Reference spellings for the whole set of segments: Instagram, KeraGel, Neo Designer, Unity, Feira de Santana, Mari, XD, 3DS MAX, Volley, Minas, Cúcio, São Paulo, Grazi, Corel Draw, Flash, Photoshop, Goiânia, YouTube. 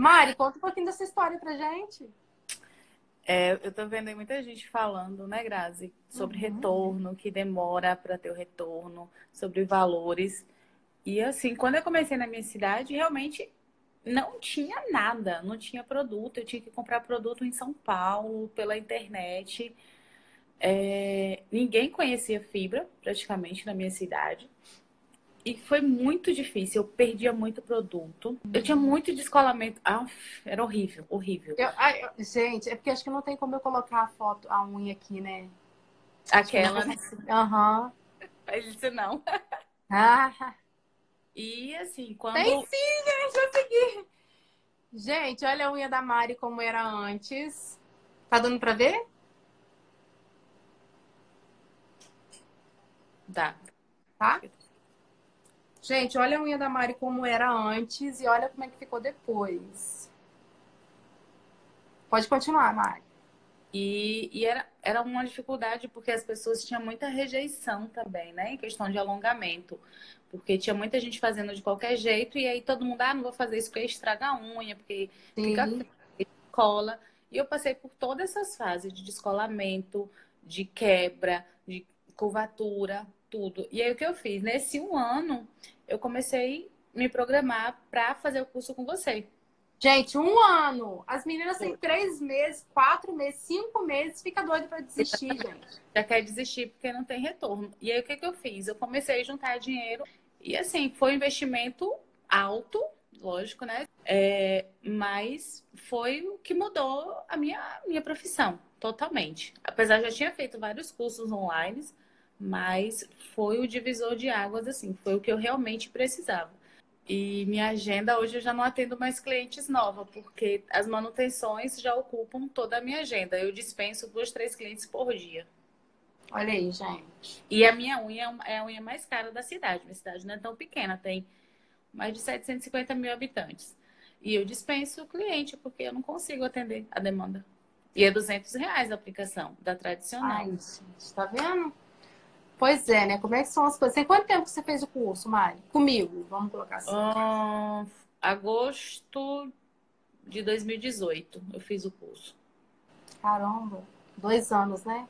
Mari, conta um pouquinho dessa história pra gente. É, eu tô vendo aí muita gente falando, né, Grazi? Sobre retorno, que demora para ter o retorno, sobre valores. E assim, quando eu comecei na minha cidade, realmente não tinha nada, não tinha produto. Eu tinha que comprar produto em São Paulo, pela internet. É, ninguém conhecia fibra, praticamente, na minha cidade. E foi muito difícil, eu perdia muito produto. Eu tinha muito descolamento. Ah, era horrível, horrível. Gente, é porque acho que não tem como eu colocar a foto, a unha aqui, né? Aquela, né? Aham. Faz isso não. Ah. E assim, quando... Tem sim, gente, eu segui. Gente, olha a unha da Mari como era antes. Tá dando pra ver? Dá. Tá? Gente, olha a unha da Mari como era antes e olha como é que ficou depois. Pode continuar, Mari. E era uma dificuldade porque as pessoas tinham muita rejeição também, né? Em questão de alongamento. Porque tinha muita gente fazendo de qualquer jeito e aí todo mundo, ah, não vou fazer isso porque estraga a unha, porque fica cola. E eu passei por todas essas fases de descolamento, de quebra, de curvatura... Tudo. E aí o que eu fiz? Nesse um ano, eu comecei a me programar para fazer o curso com você. Gente, um ano! As meninas têm 3 meses, 4 meses, 5 meses, fica doida para desistir, gente. Já quer desistir porque não tem retorno. E aí o que, eu fiz? Eu comecei a juntar dinheiro e assim, foi um investimento alto, lógico, né? É, mas foi o que mudou a minha profissão, totalmente. Apesar de eu já tinha feito vários cursos online, mas foi o divisor de águas, assim, foi o que eu realmente precisava. E minha agenda, hoje eu já não atendo mais clientes novas, porque as manutenções já ocupam toda a minha agenda. Eu dispenso 2, 3 clientes por dia. Olha aí, gente. E a minha unha é a unha mais cara da cidade. Minha cidade não é tão pequena, tem mais de 750 mil habitantes. E eu dispenso o cliente, porque eu não consigo atender a demanda. E é R$200 a aplicação, da tradicional. Ai, gente, tá vendo? Pois é, né? Como é que são as coisas? Tem quanto tempo que você fez o curso, Mari? Comigo, vamos colocar assim. Agosto de 2018 eu fiz o curso. Caramba, 2 anos, né?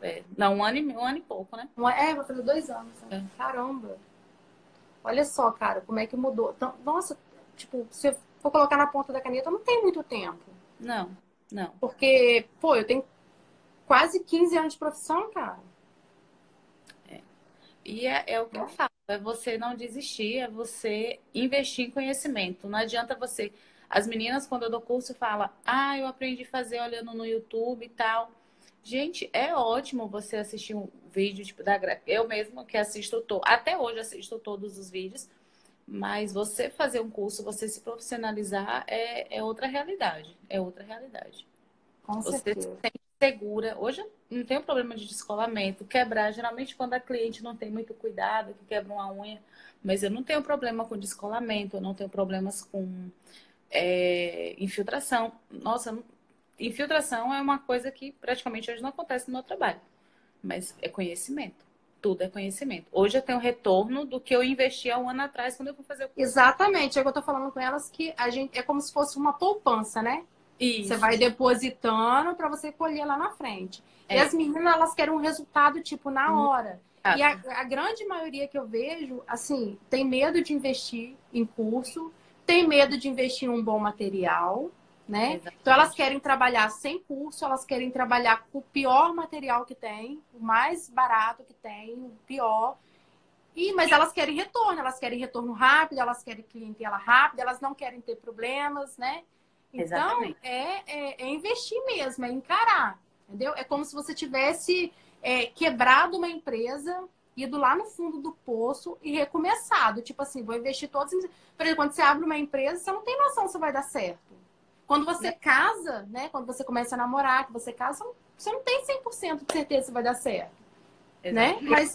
É. Não, um ano e pouco, né? É, vou fazer 2 anos. Né? É. Caramba. Olha só, cara, como é que mudou. Então, nossa, tipo, se eu for colocar na ponta da caneta, não tem muito tempo. Não, não. Porque, pô, eu tenho quase 15 anos de profissão, cara. E é o que eu falo, é você não desistir, é você investir em conhecimento. Não adianta você... As meninas, quando eu dou curso, falam, ah, eu aprendi a fazer olhando no YouTube e tal. Gente, é ótimo você assistir um vídeo tipo da Grazi. Eu mesma que assisto, até hoje assisto todos os vídeos, mas você fazer um curso, você se profissionalizar é outra realidade. É outra realidade. Com certeza. Você tem segura. Hoje não tem um problema de descolamento. Quebrar, geralmente quando a cliente não tem muito cuidado, que quebra uma unha. Mas eu não tenho problema com descolamento, eu não tenho problemas com infiltração. Nossa, infiltração é uma coisa que praticamente hoje não acontece no meu trabalho. Mas é conhecimento. Tudo é conhecimento. Hoje eu tenho retorno do que eu investi há um ano atrás quando eu fui fazer o curso. Exatamente. É o que eu tô falando com elas, que a gente é como se fosse uma poupança, né? Isso. Você vai depositando para você colher lá na frente. É. E as meninas, elas querem um resultado, tipo, na hora. Ah. E a grande maioria que eu vejo, assim, tem medo de investir em curso, tem medo de investir em um bom material, né? Exatamente. Então, elas querem trabalhar sem curso, elas querem trabalhar com o pior material que tem, o mais barato que tem, o pior. Mas elas querem retorno. Elas querem retorno rápido, elas querem clientela rápida, elas não querem ter problemas, né? Então, é investir mesmo, é encarar, entendeu? É como se você tivesse quebrado uma empresa, ido lá no fundo do poço e recomeçado. Tipo assim, vou investir todos... Por exemplo, quando você abre uma empresa, você não tem noção se vai dar certo. Quando você casa, né? Quando você começa a namorar, que você casa, você não tem 100% de certeza se vai dar certo. Né? Mas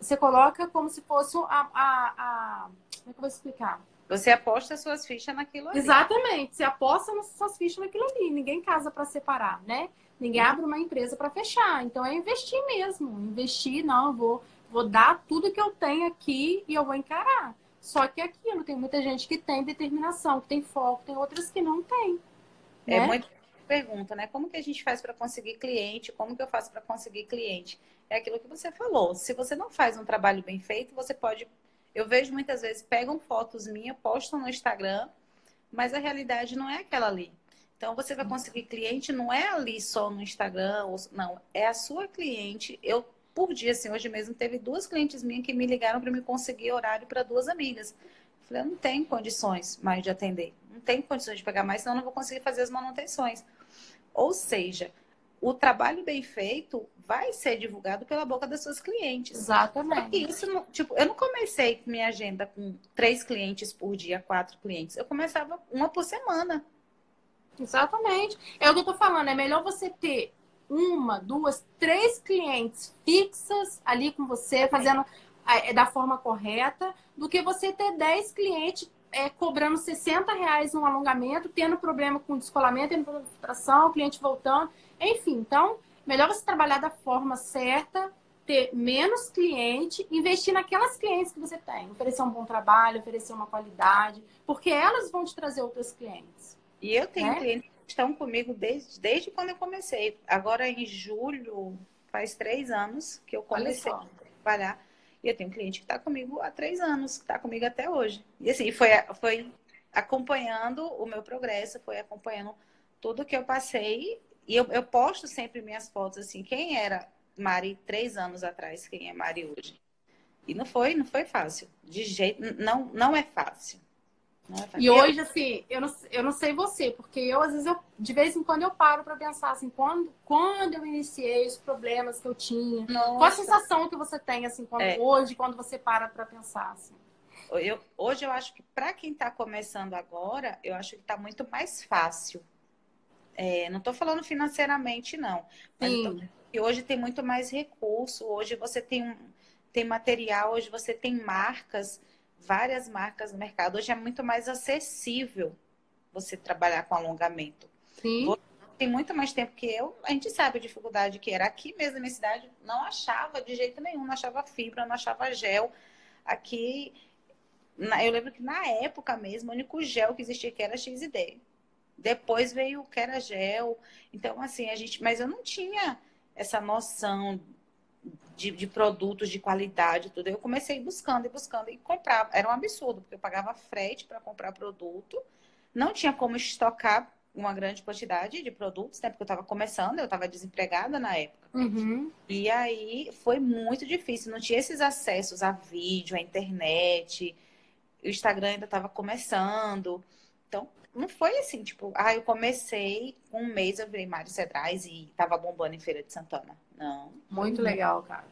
você coloca como se fosse Como é que eu vou explicar? Você aposta suas fichas naquilo ali. Exatamente. Você aposta suas fichas naquilo ali. Ninguém casa para separar, né? Ninguém abre uma empresa para fechar. Então, é investir mesmo. Investir, não, eu vou dar tudo que eu tenho aqui e eu vou encarar. Só que aquilo, tem muita gente que tem determinação, que tem foco, tem outras que não tem. Né? É muita pergunta, né? Como que a gente faz para conseguir cliente? Como que eu faço para conseguir cliente? É aquilo que você falou. Se você não faz um trabalho bem feito, você pode... Eu vejo muitas vezes, pegam fotos minhas, postam no Instagram, mas a realidade não é aquela ali. Então, você vai conseguir cliente, não é ali só no Instagram, não. É a sua cliente. Eu, por dia, assim, hoje mesmo, teve 2 clientes minhas que me ligaram para me conseguir horário para 2 amigas. Eu falei, eu não tenho condições mais de atender. Não tenho condições de pagar mais, senão eu não vou conseguir fazer as manutenções. Ou seja, o trabalho bem feito vai ser divulgado pela boca das suas clientes. Exatamente. E isso, tipo, eu não comecei minha agenda com 3 clientes por dia, 4 clientes. Eu começava 1 por semana. Exatamente. É o que eu tô falando, é melhor você ter 1, 2, 3 clientes fixas ali com você, fazendo da forma correta, do que você ter 10 clientes cobrando R$60 um alongamento, tendo problema com descolamento, tendo problema com filtração, cliente voltando, enfim. Então, melhor você trabalhar da forma certa, ter menos cliente, investir naquelas clientes que você tem, oferecer um bom trabalho, oferecer uma qualidade, porque elas vão te trazer outros clientes. E eu tenho clientes que estão comigo desde quando eu comecei. Agora, em julho, faz 3 anos que eu comecei a trabalhar. E eu tenho um cliente que está comigo há 3 anos, que está comigo até hoje. E assim, foi acompanhando o meu progresso, foi acompanhando tudo que eu passei. E eu posto sempre minhas fotos assim, quem era Mari 3 anos atrás, quem é Mari hoje. E não foi fácil. De jeito, não é fácil. E hoje, assim, eu não sei você, porque eu, às vezes, de vez em quando eu paro pra pensar, assim, quando eu iniciei, os problemas que eu tinha. Nossa. Qual a sensação que você tem, assim, hoje, quando você para pra pensar, assim? Hoje eu acho que pra quem tá começando agora, eu acho que tá muito mais fácil. Não tô falando financeiramente, não. Mas hoje tem muito mais recurso, hoje você tem material, hoje você tem marcas... Várias marcas no mercado. Hoje é muito mais acessível você trabalhar com alongamento. Sim. Tem muito mais tempo que eu. A gente sabe a dificuldade que era. Aqui mesmo na minha cidade, não achava de jeito nenhum. Não achava fibra, não achava gel. Aqui, eu lembro que na época mesmo, o único gel que existia aqui era XD. Depois veio o KeraGel. Então, assim, mas eu não tinha essa noção... De produtos de qualidade, tudo. Eu comecei buscando e buscando e comprava. Era um absurdo, porque eu pagava frete para comprar produto. Não tinha como estocar uma grande quantidade de produtos, né? Porque eu estava começando, eu estava desempregada na época. Uhum. E aí foi muito difícil. Não tinha esses acessos a vídeo, a internet. O Instagram ainda estava começando. Então, não foi assim, tipo... Ah, eu comecei com 1 mês, eu virei Mari Cedrais e tava bombando em Feira de Santana. Não. Muito legal, cara.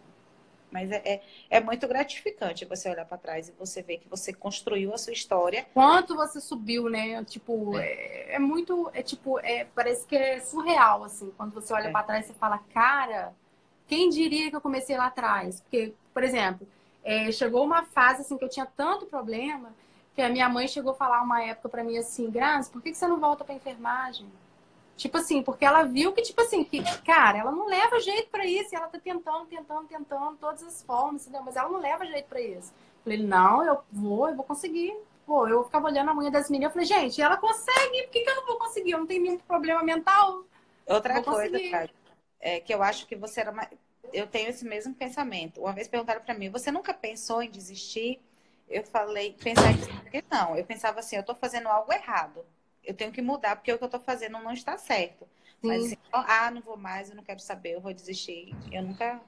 Mas é muito gratificante você olhar para trás e você ver que você construiu a sua história. Quanto você subiu, né? Tipo, é muito... parece que é surreal, assim. Quando você olha para trás, você fala... Cara, quem diria que eu comecei lá atrás? Porque, por exemplo, chegou uma fase, assim, que eu tinha tanto problema... Que a minha mãe chegou a falar uma época pra mim assim, Grazi, por que você não volta pra enfermagem? Tipo assim, porque ela viu que, tipo assim, que, cara, ela não leva jeito pra isso. E ela tá tentando, todas as formas, entendeu? Mas ela não leva jeito pra isso. Eu falei, não, eu vou conseguir. Pô, eu ficava olhando a unha das meninas, eu falei, gente, ela consegue, por que eu não vou conseguir? Eu não tenho nenhum problema mental. Outra coisa, cara, é que eu acho que você era mais... Eu tenho esse mesmo pensamento. Uma vez perguntaram pra mim, você nunca pensou em desistir? Eu falei, pensar que não. Eu pensava assim, eu tô fazendo algo errado. Eu tenho que mudar, porque o que eu tô fazendo não está certo. Sim. Mas assim, não vou mais, eu não quero saber, eu vou desistir. Eu nunca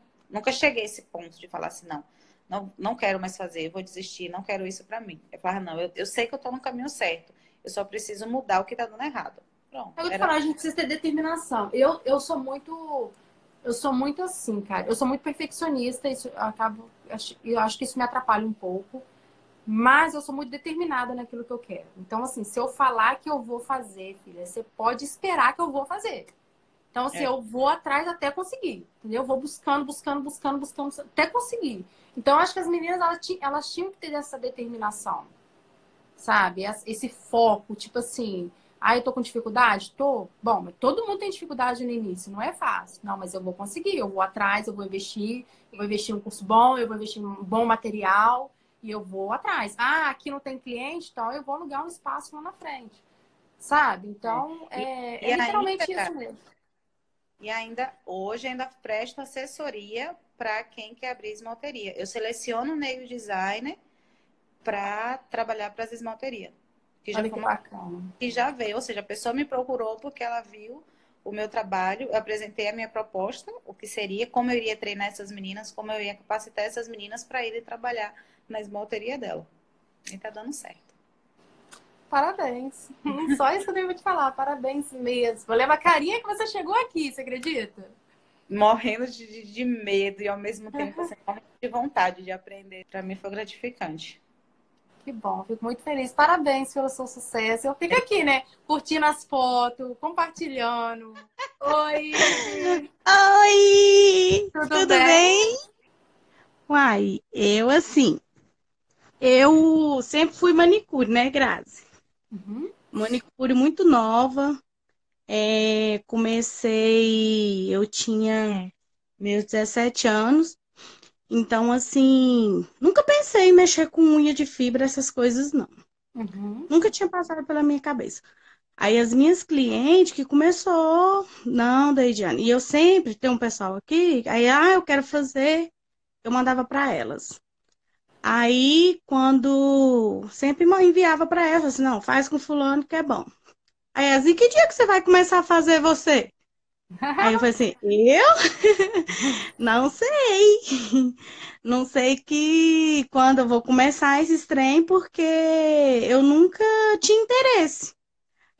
cheguei a esse ponto de falar assim, não quero mais fazer, eu vou desistir, não quero isso pra mim. Eu falava, eu sei que eu tô no caminho certo. Eu só preciso mudar o que tá dando errado. Pronto. Eu vou te falar, a gente precisa ter determinação. Eu sou muito assim, cara. Eu sou muito perfeccionista, isso eu acho que isso me atrapalha um pouco. Mas eu sou muito determinada naquilo que eu quero. Então, assim, se eu falar que eu vou fazer, filha, você pode esperar que eu vou fazer. Então, assim, eu vou atrás até conseguir. Entendeu? Eu vou buscando, até conseguir. Então, acho que as meninas, elas tinham que ter essa determinação. Sabe? Esse foco, tipo assim, eu tô com dificuldade? Tô. Bom, mas todo mundo tem dificuldade no início, não é fácil. Não, mas eu vou conseguir, eu vou atrás, eu vou investir em um curso bom, eu vou investir em um bom material... E eu vou atrás. Ah, aqui não tem cliente, então eu vou alugar um espaço lá na frente. Sabe? Então, é literalmente ainda, isso mesmo. E ainda, hoje, ainda presto assessoria para quem quer abrir esmalteria. Eu seleciono o Neo Designer para trabalhar para as esmalterias. Que já, que já veio, ou seja, a pessoa me procurou porque ela viu o meu trabalho, eu apresentei a minha proposta, o que seria, como eu iria treinar essas meninas, como eu ia capacitar essas meninas para irem trabalhar na esmalteria dela. E tá dando certo. Parabéns. Só isso que eu tenho que te falar, parabéns mesmo. Lembra a carinha que você chegou aqui, você acredita? Morrendo de medo e ao mesmo tempo assim, morrendo de vontade de aprender. Para mim foi gratificante. Que bom, fico muito feliz. Parabéns pelo seu sucesso. Eu fico aqui, né? Curtindo as fotos, compartilhando. Oi! Oi! Tudo bem? Uai, eu assim... Eu sempre fui manicure, né, Grazi? Uhum. Manicure muito nova. Comecei... Eu tinha meus 17 anos. Então, assim, nunca pensei em mexer com unha de fibra, essas coisas, não. Uhum. Nunca tinha passado pela minha cabeça. Aí as minhas clientes que começou, não, Deidiane. E eu sempre tenho um pessoal aqui, aí, eu quero fazer, eu mandava para elas. Aí, quando, sempre enviava para elas, assim, não, faz com fulano que é bom. Aí, assim, que dia que você vai começar a fazer você? Aí eu falei assim, eu? Não sei. Não sei que quando eu vou começar esse trem, porque eu nunca tinha interesse.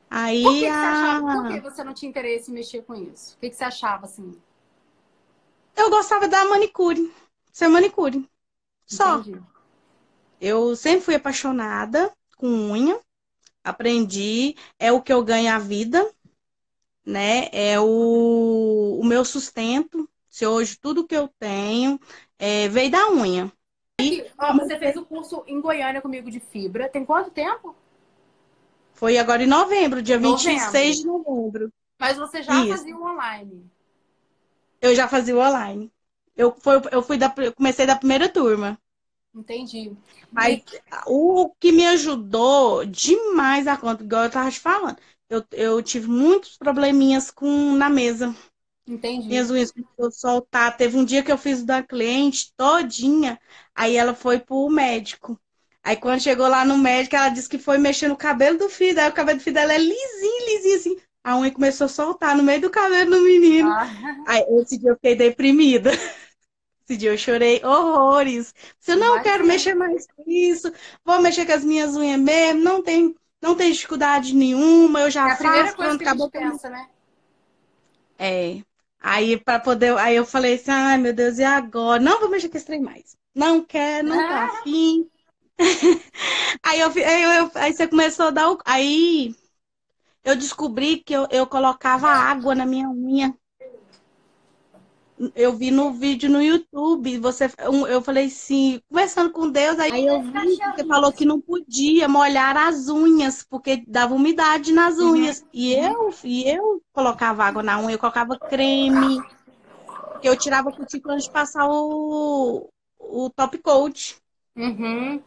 Aí, por que você achava? Por que você não tinha interesse em mexer com isso? O que você achava, assim? Eu gostava da manicure. Ser manicure. Só. Entendi. Eu sempre fui apaixonada com unha. Aprendi. É o que eu ganho a vida. Né? É o meu sustento. Se hoje tudo que eu tenho veio da unha. E, você fez o curso em Goiânia comigo de fibra. Tem quanto tempo? Foi agora em novembro, dia 26 de novembro. Mas você já fazia o online? Eu já fazia o online. Eu comecei da primeira turma. Entendi. Mas o que me ajudou demais a conta, igual eu tava te falando. Eu tive muitos probleminhas na mesa. Entendi. Minhas unhas começaram a soltar. Teve um dia que eu fiz da cliente todinha. Aí ela foi pro médico. Aí quando chegou lá no médico, ela disse que foi mexendo no cabelo do filho. Aí o cabelo do filho dela é lisinho, lisinho assim. A unha começou a soltar no meio do cabelo do menino. Aí esse dia eu fiquei deprimida. Esse dia eu chorei horrores. Eu não quero mexer mais com isso. Vou mexer com as minhas unhas mesmo. Não tem dificuldade nenhuma, eu já faço. É a primeira coisa que a gente pensa, né? É. Aí eu falei assim, ai meu Deus, e agora? Não vou mexer com esse trem mais. Não quer, não tá afim. Aí você começou a dar o... Aí eu descobri que eu colocava água na minha unha. Eu vi no vídeo no YouTube, eu falei assim, conversando com Deus, aí eu vi que você falou que não podia molhar as unhas, porque dava umidade nas unhas. Uhum. E eu colocava água na unha, eu colocava creme, que eu tirava a cutícula antes de passar o top coat. Uhum.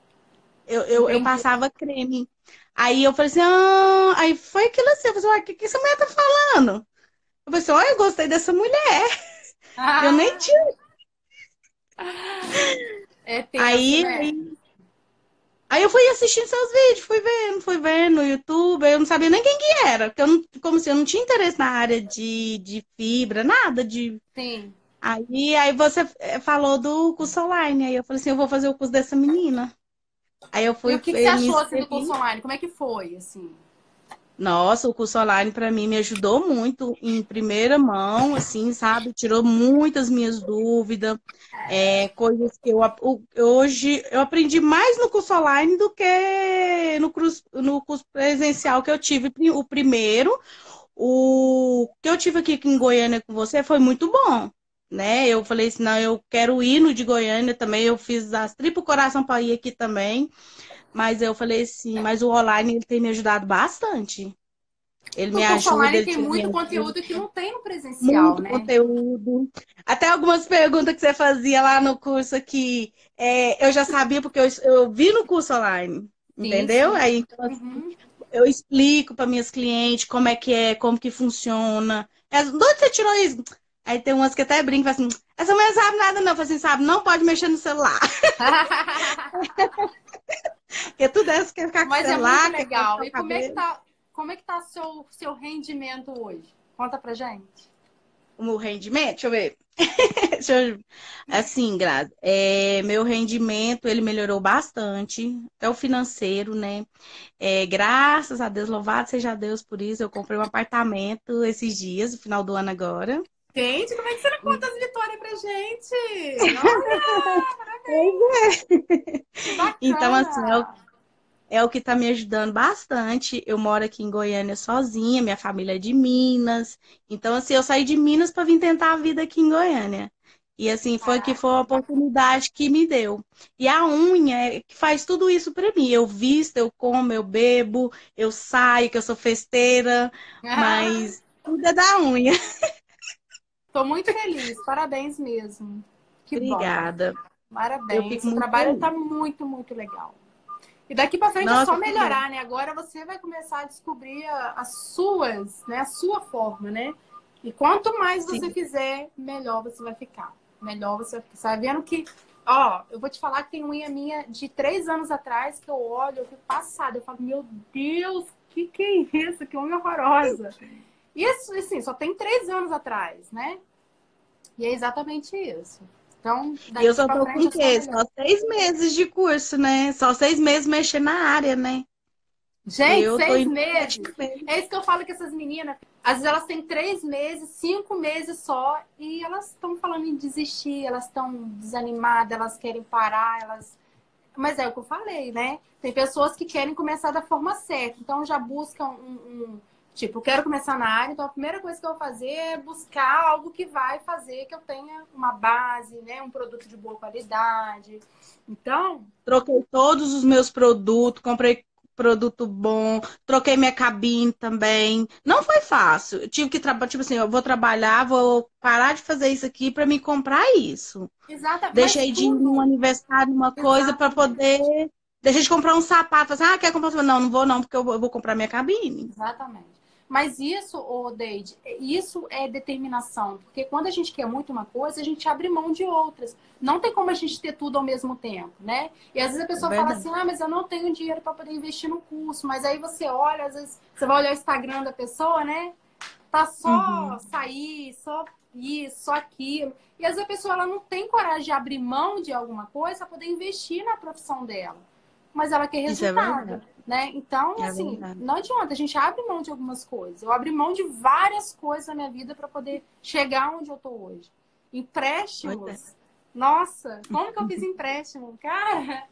Eu passava creme. Aí eu falei assim, aí foi aquilo assim, eu falei assim, o que essa mulher tá falando? Eu falei assim, eu gostei dessa mulher. Eu nem tinha. Aí eu fui assistindo seus vídeos, fui vendo no YouTube, eu não sabia nem quem que era, porque como se eu não tinha interesse na área de fibra, nada de... Sim. Aí você falou do curso online, aí eu falei assim, eu vou fazer o curso dessa menina. Aí eu fui... E o que você achou assim, do curso online? Como é que foi, assim? Nossa, o curso online para mim me ajudou muito em primeira mão, assim, sabe? Tirou muitas minhas dúvidas, coisas que hoje eu aprendi mais no curso online do que no curso presencial que eu tive. O primeiro, o que eu tive aqui em Goiânia com você foi muito bom, né? Eu falei assim, não, eu quero ir no de Goiânia também, eu fiz as tripas coração para ir aqui também. Mas eu falei assim, mas o online ele tem me ajudado bastante. Ele me ajuda. Ele tem muito conteúdo que não tem no presencial, muito, né? Conteúdo. Até algumas perguntas que você fazia lá no curso aqui, eu já sabia porque eu vi no curso online, sim, entendeu? Sim. Aí então, assim, eu explico para minhas clientes como é, como que funciona. Elas, de onde você tirou isso? Aí tem umas que até brincam, assim, essa mulher não sabe nada não, fala assim, sabe, não pode mexer no celular. Porque tudo essa quer ficar com o celular. Mas é muito legal. E como é que tá... Como é que tá seu rendimento hoje? Conta pra gente. O meu rendimento? Deixa eu ver. Assim, Grazi, meu rendimento, ele melhorou bastante. Até o financeiro, né? Graças a Deus, louvado seja Deus por isso. Eu comprei um apartamento esses dias, no final do ano agora. Gente, como é que você não conta as vitórias pra gente? Nossa, parabéns! Que bacana! Então, assim, é o que tá me ajudando bastante. Eu moro aqui em Goiânia sozinha, minha família é de Minas. Então, assim, eu saí de Minas para vir tentar a vida aqui em Goiânia. E, assim, foi a oportunidade que me deu. E a unha que faz tudo isso para mim. Eu visto, eu como, eu bebo, eu saio, que eu sou festeira. Mas tudo é da unha. Tô muito feliz. Parabéns mesmo. Que Obrigada. Bom. Parabéns. O trabalho tá muito, muito legal. E daqui pra frente é só melhorar, né? Agora você vai começar a descobrir a sua forma, né? E quanto mais você fizer, melhor você vai ficar. Melhor você vai ficar. Você vai vendo que... Ó, eu vou te falar que tem unha minha de 3 anos atrás que eu olho, eu fico passada. Eu falo, meu Deus, que é isso? Que unha horrorosa. Isso, assim, só tem 3 anos atrás, né? E é exatamente isso. Então, eu só tô com o quê? Só 6 meses de curso, né? Só 6 meses mexendo na área, né? Gente, eu 6 meses! É isso que eu falo com essas meninas. Às vezes elas têm 3 meses, 5 meses só, e elas estão falando em desistir, elas estão desanimadas, elas querem parar, elas... Mas é o que eu falei, né? Tem pessoas que querem começar da forma certa, então já buscam Tipo, eu quero começar na área, então a primeira coisa que eu vou fazer é buscar algo que vai fazer que eu tenha uma base, né? Um produto de boa qualidade. Então... Troquei todos os meus produtos, comprei produto bom, troquei minha cabine também. Não foi fácil. Eu tive que trabalhar, tipo assim, eu vou trabalhar, vou parar de fazer isso aqui para me comprar isso. Exatamente. Deixei de ir num aniversário, numa coisa, para poder... Deixei de comprar um sapato, assim, ah, quer comprar? Não, não vou não, porque eu vou comprar minha cabine. Exatamente. Mas isso, Deide, isso é determinação. Porque quando a gente quer muito uma coisa, a gente abre mão de outras. Não tem como a gente ter tudo ao mesmo tempo, né? E às vezes a pessoa fala assim, ah, mas eu não tenho dinheiro para poder investir no curso. Mas aí você olha, às vezes você vai olhar o Instagram da pessoa, né? Tá só sair, só isso, só aquilo. E às vezes a pessoa ela não tem coragem de abrir mão de alguma coisa para poder investir na profissão dela. Mas ela quer resultado. Né? Então, assim, não adianta. A gente abre mão de algumas coisas. Eu abri mão de várias coisas na minha vida para poder chegar onde eu tô hoje. Empréstimos. Nossa, como que eu fiz empréstimo? Cara,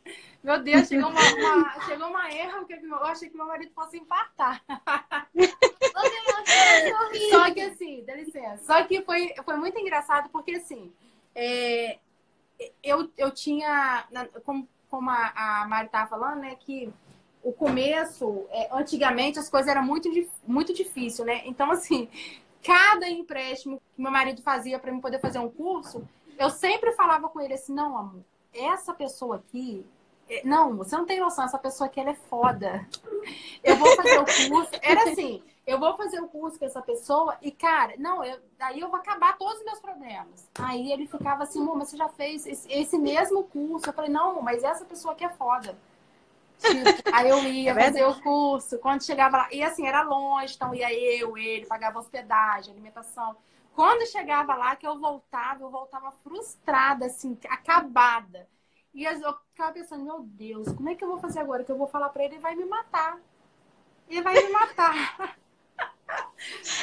meu Deus, chegou uma erra que eu achei que meu marido fosse infartar. Só que assim, dá licença. Só que foi muito engraçado porque, assim, eu tinha... Como a Mari estava falando, né? Que o começo, antigamente, as coisas eram muito difíceis, né? Então, assim, cada empréstimo que meu marido fazia para eu poder fazer um curso, eu sempre falava com ele assim, não, amor, essa pessoa aqui... Não, você não tem noção, essa pessoa aqui, ela é foda. Eu vou fazer o curso... Era assim, eu vou fazer o curso com essa pessoa e, cara, não, daí eu vou acabar todos os meus problemas. Aí ele ficava assim, mas você já fez esse mesmo curso? Eu falei, não, mas essa pessoa aqui é foda. Tipo, aí eu ia fazer o curso, quando chegava lá... E assim, era longe, então ia ele pagava hospedagem, alimentação. Quando chegava lá, que eu voltava frustrada, assim, acabada. E eu ficava pensando, meu Deus, como é que eu vou fazer agora? Que eu vou falar pra ele, ele vai me matar. Ele vai me matar.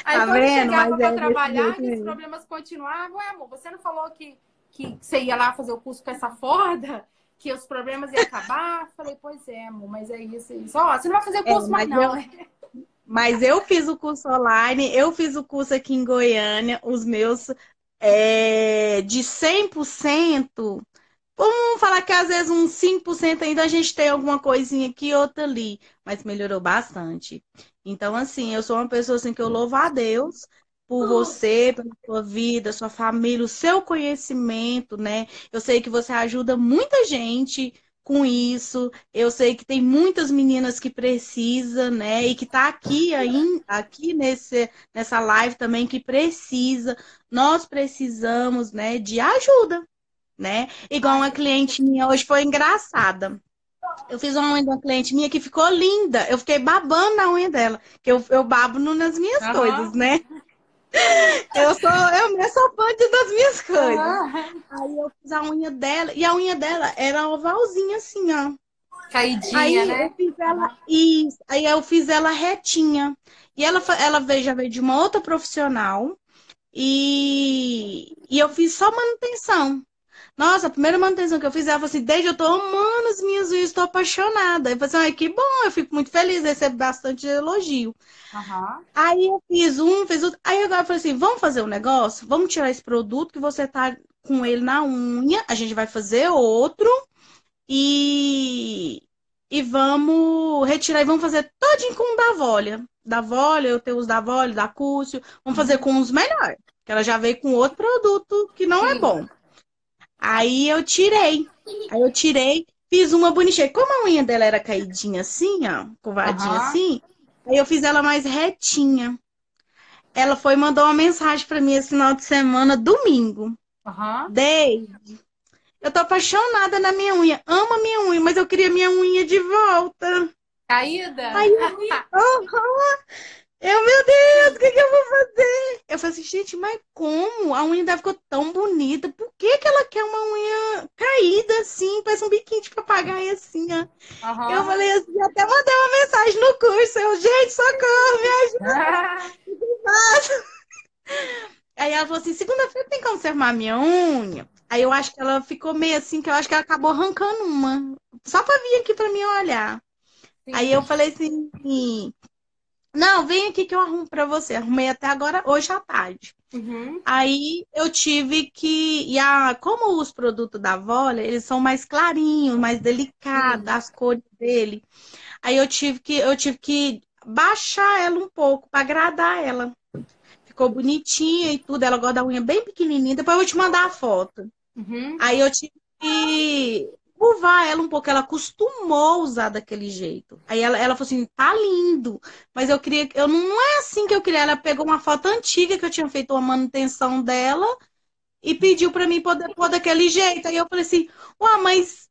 Aí quando eu chegava pra trabalhar, e os problemas continuavam. Ué, amor, você não falou que você ia lá fazer o curso com essa foda? Que os problemas iam acabar? Eu falei, pois é, amor, mas é isso, é isso. Ó, você não vai fazer o curso mais não. Mas eu fiz o curso online, eu fiz o curso aqui em Goiânia. Os meus, de 100%... Vamos falar que às vezes uns 5% ainda a gente tem alguma coisinha aqui, outra ali. Mas melhorou bastante. Então, assim, eu sou uma pessoa assim que eu louvo a Deus por você, pela sua vida, sua família, o seu conhecimento, né? Eu sei que você ajuda muita gente com isso. Eu sei que tem muitas meninas que precisam, né? E que tá aqui, aqui nessa live também, que precisa. Nós precisamos, né, de ajuda, né? Igual uma cliente minha hoje foi engraçada. Eu fiz uma unha de uma cliente minha que ficou linda. Eu fiquei babando na unha dela. Que eu babo nas minhas coisas, né? Eu sou fã das minhas coisas. Aí eu fiz a unha dela. E a unha dela era ovalzinha assim, ó. Caidinha, aí, né? Eu fiz ela, aí eu fiz ela retinha. E ela já veio de uma outra profissional. E eu fiz só manutenção. Nossa, a primeira manutenção que eu fiz, ela falou assim: desde eu tô amando as minhas unhas, tô apaixonada. Eu falei assim: ai, que bom, eu fico muito feliz, recebo bastante elogio. Uhum. Aí eu fiz um, fiz outro. Aí agora eu falei assim: vamos fazer um negócio? Vamos tirar esse produto que você tá com ele na unha, a gente vai fazer outro e vamos retirar e vamos fazer todinho com o da Volley. Da Volley, eu tenho os da Volley, da Cúcio. Vamos fazer com os melhores, que ela já veio com outro produto que não é bom. Aí eu tirei, fiz uma bonitinha. Como a unha dela era caidinha assim, ó, curvadinha assim, aí eu fiz ela mais retinha. Ela foi e mandou uma mensagem pra mim esse final de semana, domingo. Deide, eu tô apaixonada na minha unha, amo a minha unha, mas eu queria minha unha de volta. Caída? Aí eu, meu Deus, o que eu vou fazer? Eu falei assim: gente, mas como? A unha dela ficou tão bonita. Por que que ela quer uma unha caída assim? Parece um biquinho de papagaio assim, ó. Uhum. Eu falei assim, até mandei uma mensagem no curso. Eu, gente, socorro, me ajuda. O que faço? Aí ela falou assim: segunda-feira tem como sermar minha unha? Aí eu acho que ela ficou meio assim, que eu acho que ela acabou arrancando uma. Só pra vir aqui pra mim olhar. Sim. Aí eu falei assim... não, vem aqui que eu arrumo pra você. Arrumei até agora, hoje à tarde. Uhum. Aí eu tive que... como os produtos da Volley, eles são mais clarinhos, mais delicados, as cores dele. Aí eu tive que baixar ela um pouco pra agradar ela. Ficou bonitinha e tudo. Ela gosta da unha bem pequenininha. Depois eu vou te mandar a foto. Uhum. Aí eu tive que... curvar ela um pouco, ela acostumou usar daquele jeito. Aí ela falou assim: tá lindo, mas eu queria... não é assim que eu queria. Ela pegou uma foto antiga que eu tinha feito uma manutenção dela e pediu pra mim poder pôr daquele jeito. Aí eu falei assim: ué, mas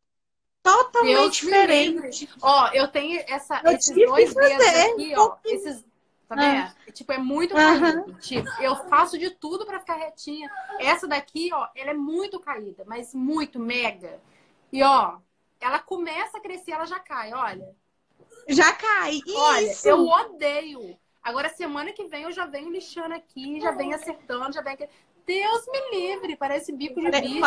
totalmente diferente. Ó, eu tenho esses dois dedos aqui, ó. Esses... tá vendo? Tipo, é muito caído. Tipo, eu faço de tudo pra ficar retinha. Essa daqui, ó, ela é muito caída, mas muito mega. E, ó, ela começa a crescer, ela já cai, olha. Já cai, isso! Olha, eu odeio. Agora, semana que vem, eu já venho lixando aqui, já venho acertando, já venho... Deus me livre, parece bico de bicho.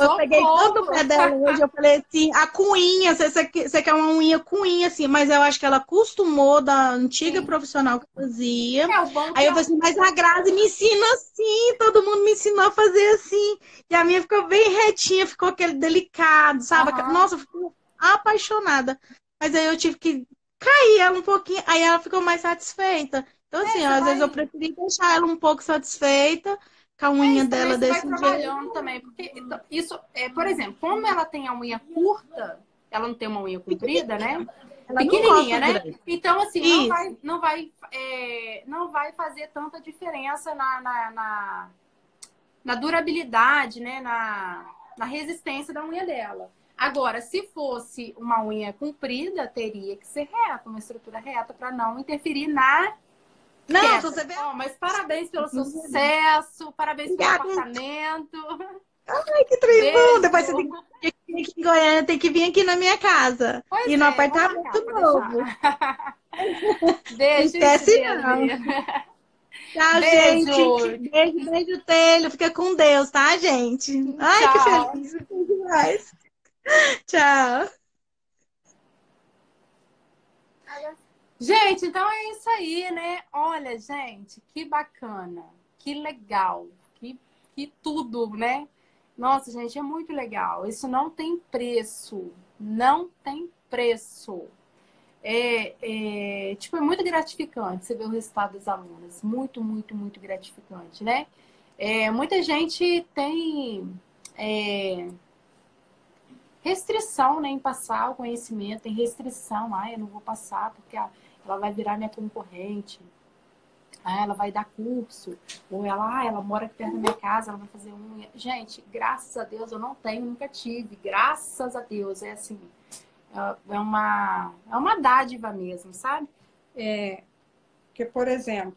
Eu peguei todo o pé dela hoje, eu falei assim: a cuinha, você quer uma unha cuinha, assim, mas eu acho que ela acostumou da antiga profissional que fazia. Aí eu falei assim: mas a Grazi me ensina assim, todo mundo me ensinou a fazer assim. E a minha ficou bem retinha, ficou aquele delicado, sabe? Uhum. Nossa, eu fiquei apaixonada. Mas aí eu tive que cair ela um pouquinho, aí ela ficou mais satisfeita. Então, assim, às vezes eu preferi deixar ela um pouco satisfeita, com a unha dela desse jeito. Trabalhando também, porque isso, por exemplo, como ela tem a unha curta, ela não tem uma unha comprida, né? Ela pequenininha, né? Então, assim, não vai fazer tanta diferença na durabilidade, né? Na resistência da unha dela. Agora, se fosse uma unha comprida, teria que ser reta, uma estrutura reta, para não interferir na... Não, você vê... mas parabéns pelo seu sucesso, parabéns pelo apartamento. Ai, que trem. Depois você tem que vir aqui em Goiânia, tem que vir aqui na minha casa. Pois e no apartamento novo. Beijo, tchau, gente. Beijo, Telho. Fica com Deus, tá, gente? Ai, tchau. Que feliz. Demais. Tchau. Gente, então é isso aí, né? Olha, gente, que bacana, que legal, que tudo, né? Nossa, gente, é muito legal. Isso não tem preço, não tem preço. tipo, é muito gratificante você ver o resultado dos alunos. Muito, muito, muito gratificante, né? Muita gente tem restrição, né, em passar o conhecimento, tem restrição. Ah, eu não vou passar porque ela vai virar minha concorrente. Ah, ela vai dar curso. Ou ela mora aqui perto da minha casa, ela vai fazer unha. Gente, graças a Deus eu não tenho, nunca tive. Graças a Deus, é assim... É uma dádiva mesmo, sabe? Porque, por exemplo...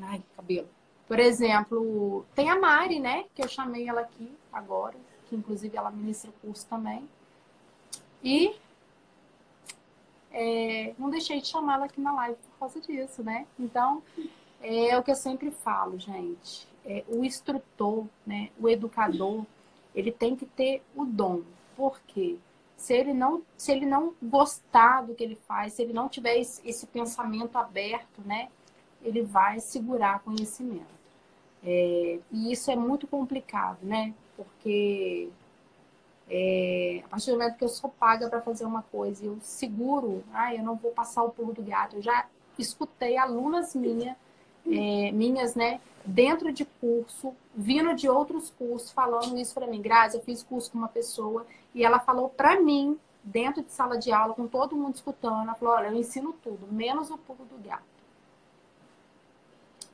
Ai, cabelo. Por exemplo, tem a Mari, né? Que eu chamei ela aqui agora. Que, inclusive, ela ministra o curso também. E não deixei de chamar ela aqui na live por causa disso, né? Então, é o que eu sempre falo, gente. O instrutor, né? O educador, ele tem que ter o dom. Por quê? Se ele não gostar do que ele faz, se ele não tiver esse pensamento aberto, né? Ele vai segurar conhecimento. E isso é muito complicado, né? Porque a partir do momento que eu sou paga para fazer uma coisa e eu seguro, eu não vou passar o pulo do gato. Eu já escutei alunas minhas, né? Dentro de curso, vindo de outros cursos, falando isso pra mim. Grazi, eu fiz curso com uma pessoa e ela falou pra mim, dentro de sala de aula, com todo mundo escutando, ela falou, olha, eu ensino tudo, menos o pulo do gato.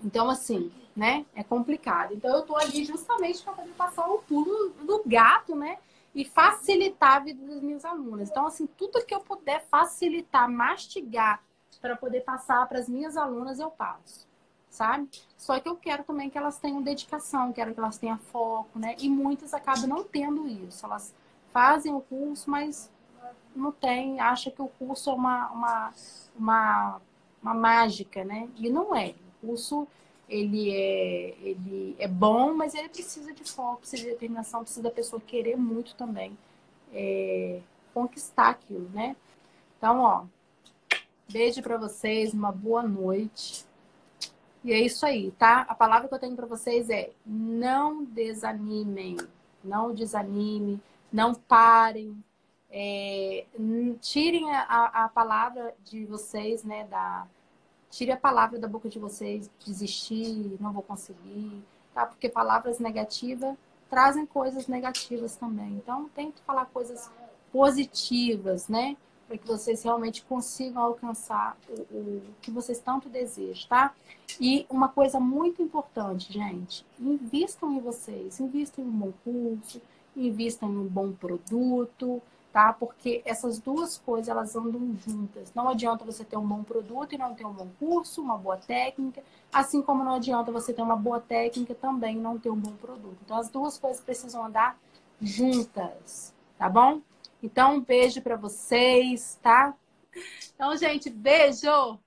Então, assim, né, é complicado. Então, eu tô ali justamente pra poder passar o pulo do gato, né, e facilitar a vida das minhas alunas. Então, assim, tudo que eu puder facilitar, mastigar, pra poder passar pras minhas alunas, eu passo. Sabe? Só que eu quero também que elas tenham dedicação, quero que elas tenham foco, né? E muitas acabam não tendo isso. Elas fazem o curso, mas não tem, acha que o curso é uma mágica, né? E não é. O curso, ele é bom, mas ele precisa de foco, precisa de determinação, precisa da pessoa querer muito também conquistar aquilo, né? Então, ó, beijo pra vocês, uma boa noite. E é isso aí, tá? A palavra que eu tenho pra vocês é não desanimem, não desanime, não parem, tirem a palavra de vocês, né? Tire a palavra da boca de vocês, desistir, não vou conseguir, tá? Porque palavras negativas trazem coisas negativas também. Então, tente falar coisas positivas, né? Para que vocês realmente consigam alcançar o que vocês tanto desejam, tá? E uma coisa muito importante, gente, invistam em vocês, invistam em um bom curso, invistam em um bom produto, tá? Porque essas duas coisas, elas andam juntas. Não adianta você ter um bom produto e não ter um bom curso, uma boa técnica, assim como não adianta você ter uma boa técnica também e não ter um bom produto. Então, as duas coisas precisam andar juntas, tá bom? Então, um beijo pra vocês, tá? Então, gente, beijo!